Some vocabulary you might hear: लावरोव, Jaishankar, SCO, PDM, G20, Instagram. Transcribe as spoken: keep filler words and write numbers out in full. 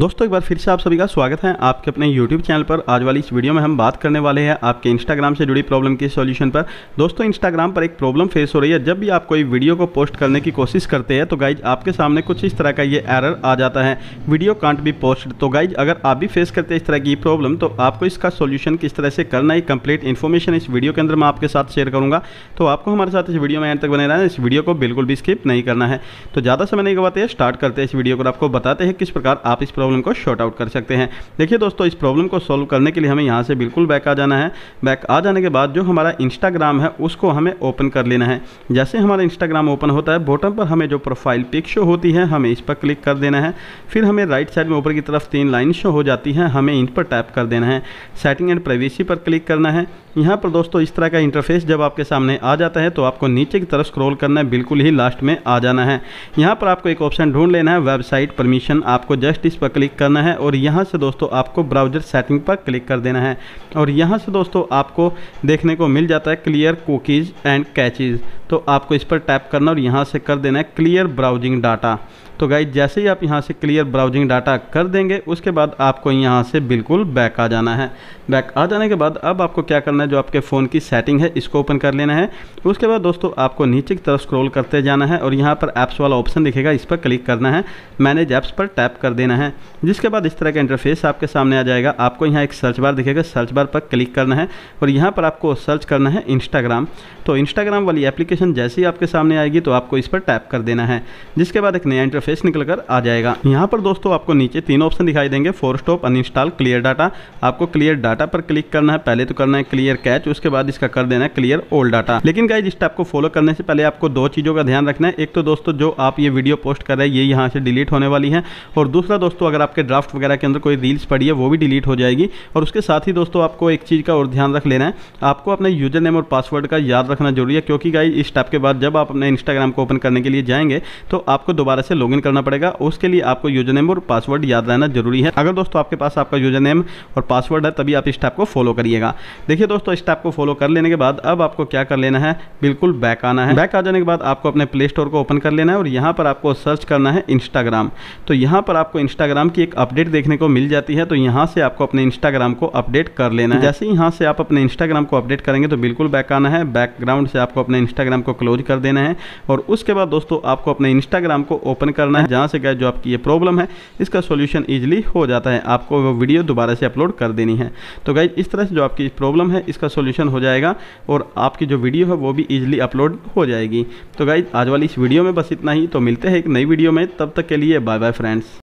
दोस्तों एक बार फिर से आप सभी का स्वागत है आपके अपने YouTube चैनल पर। आज वाली इस वीडियो में हम बात करने वाले हैं आपके Instagram से जुड़ी प्रॉब्लम के सॉल्यूशन पर। दोस्तों Instagram पर एक प्रॉब्लम फेस हो रही है। जब भी आप कोई वीडियो को पोस्ट करने की कोशिश करते हैं तो गाइज आपके सामने कुछ इस तरह का ये एरर आ जाता है, वीडियो कांट बी पोस्ट। तो गाइज अगर आप भी फेस करते हैं इस तरह की प्रॉब्लम तो आपको इसका सोल्यूशन किस तरह से करना है, कंप्लीट इन्फॉर्मेशन इस वीडियो के अंदर मैं आपके साथ शेयर करूँगा। तो आपको हमारे साथ इस वीडियो में एंड तक बने रहना है, इस वीडियो को बिल्कुल भी स्किप नहीं करना है। तो ज़्यादा समय नहीं गवाते स्टार्ट करते हैं इस वीडियो को, आपको बताते हैं किस प्रकार आप इस प्रॉब्लम को शॉर्ट आउट कर सकते हैं। देखिए दोस्तों इस प्रॉब्लम को सॉल्व करने के लिए हमें यहाँ से बिल्कुल बैक आ जाना है। बैक आ जाने के बाद जो हमारा इंस्टाग्राम है उसको हमें ओपन कर लेना है। जैसे हमारा इंस्टाग्राम ओपन होता है बॉटम पर हमें जो प्रोफाइल पिक शो होती है हमें इस पर क्लिक कर देना है। फिर हमें राइट साइड में ऊपर की तरफ तीन लाइन शो हो जाती है, हमें इन पर टैप कर देना है। सेटिंग एंड प्राइवेसी पर क्लिक करना है। यहाँ पर दोस्तों इस तरह का इंटरफेस जब आपके सामने आ जाता है तो आपको नीचे की तरफ स्क्रॉल करना है, बिल्कुल ही लास्ट में आ जाना है। यहाँ पर आपको एक ऑप्शन ढूंढ लेना है वेबसाइट परमिशन, आपको जस्ट इस पर क्लिक करना है और यहाँ से दोस्तों आपको ब्राउजर सेटिंग पर क्लिक कर देना है। और यहाँ से दोस्तों आपको देखने को मिल जाता है क्लियर कुकीज़ एंड कैचेज़, तो आपको इस पर टैप करना और यहाँ से कर देना है क्लियर ब्राउजिंग डाटा। तो गाइज जैसे ही आप यहाँ से क्लियर ब्राउजिंग डाटा कर देंगे उसके बाद आपको यहाँ से बिल्कुल बैक आ जाना है। बैक आ जाने के बाद अब आपको क्या करना है, जो आपके फ़ोन की सेटिंग है इसको ओपन कर लेना है। उसके बाद दोस्तों आपको नीचे की तरफ स्क्रॉल करते जाना है और यहाँ पर ऐप्स वाला ऑप्शन दिखेगा, इस पर क्लिक करना है, मैनेज ऐप्स पर टैप कर देना है। जिसके बाद इस तरह का इंटरफेस आपके सामने आ जाएगा। आपको यहाँ एक सर्च बार दिखेगा, सर्च बार पर क्लिक करना है और यहाँ पर आपको सर्च करना है इंस्टाग्राम। तो इंस्टाग्राम वाली एप्लीकेशन जैसे ही आपके सामने आएगी तो आपको इस पर टैप कर देना है, जिसके बाद एक नया इंटरफेस निकलकर आ जाएगा। यहाँ पर दोस्तों आपको नीचे तीन ऑप्शन दिखाई देंगे, force stop, uninstall, clear data. आपको क्लियर डाटा पर क्लिक करना है। पहले तो करना है क्लियर कैच, उसके बाद इसका कर देना है क्लियर ओल्ड डाटा। लेकिन गाइस इस स्टेप को फॉलो करने से पहले आपको दो चीज़ों का ध्यान रखना है। एक तो दोस्तों जो आप ये वीडियो पोस्ट कर रहे हैं ये यहाँ से डिलीट होने वाली है, और दूसरा दोस्तों अगर आपके ड्राफ्ट वगैरह के अंदर कोई रील्स पड़ी है वो भी डिलीट हो जाएगी। और उसके साथ ही दोस्तों आपको एक चीज़ का और ध्यान रख लेना है, आपको अपने यूजर नेम और पासवर्ड का याद रखना जरूरी है, क्योंकि गाइस इस स्टेप के बाद जब आप अपने इंस्टाग्राम को ओपन करने के लिए जाएंगे तो आपको दोबारा से लॉगिन करना पड़ेगा। उसके लिए आपको यूजर नेम और पासवर्ड याद रहना जरूरी है। अगर दोस्तों आपके पास आपका यूजर नेम और पासवर्ड है तभी आप इस स्टेप को फॉलो करिएगा। देखिए दोस्तों इस स्टेप को फॉलो कर लेने के बाद अब आपको क्या कर लेना है, बिल्कुल बैक आना है। बैक आ जाने के बाद आपको अपने प्ले स्टोर को ओपन कर लेना है और यहाँ पर आपको सर्च करना है इंस्टाग्राम। तो यहाँ पर आपको इंस्टाग्राम की एक अपडेट देखने को मिल जाती है, तो यहाँ से आपको अपने इंस्टाग्राम को अपडेट कर लेना है। जैसे यहाँ से आप अपने इंस्टाग्राम को अपडेट करेंगे तो बिल्कुल बैक आना है। बैकग्राउंड से आपको अपने इंस्टाग्राम को क्लोज कर देना है और उसके बाद दोस्तों आपको अपने इंस्टाग्राम को ओपन करना है, जहां से गाइस जो आपकी ये प्रॉब्लम है इसका सॉल्यूशन इजीली हो जाता है। आपको वो वीडियो दोबारा से अपलोड कर देनी है। तो गाइस इस तरह से जो आपकी प्रॉब्लम है इसका सॉल्यूशन हो जाएगा और आपकी जो वीडियो है वो भी इजीली अपलोड हो जाएगी। तो गाइस आज वाली इस वीडियो में बस इतना ही। तो मिलते हैं एक नई वीडियो में, तब तक के लिए बाय बाय फ्रेंड्स।